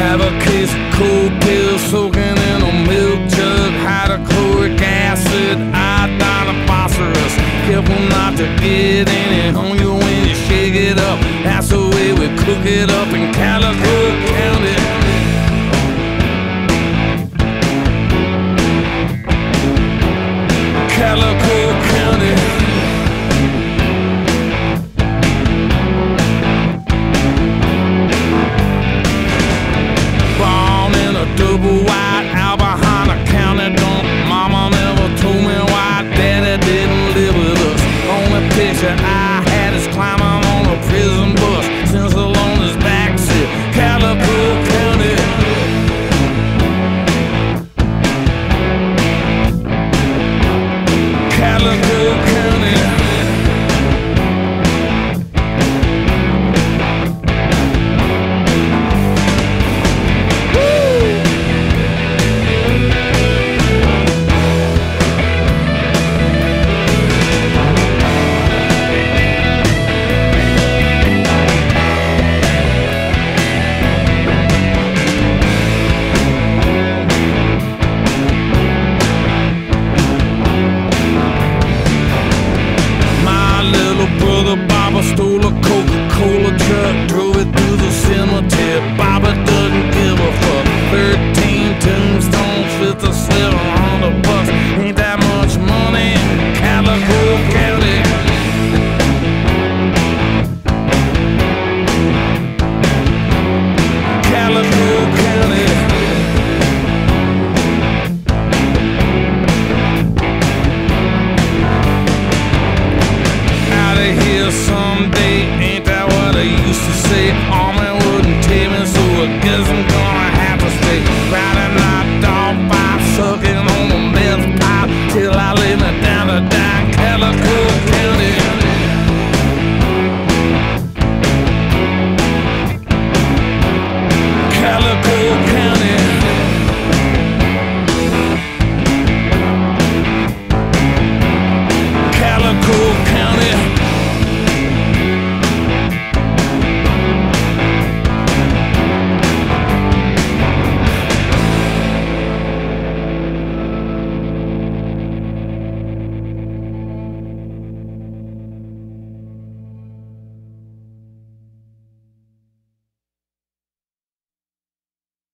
Have a kiss, cold pill soaking in a milk jug, hydrochloric acid, iodine and phosphorus. Careful not to get any on you when you shake it up. That's the way we cook it up in Calico County. Calico County. Double wide out behind a county dump. Mama never told me why Daddy didn't live with us. Only picture I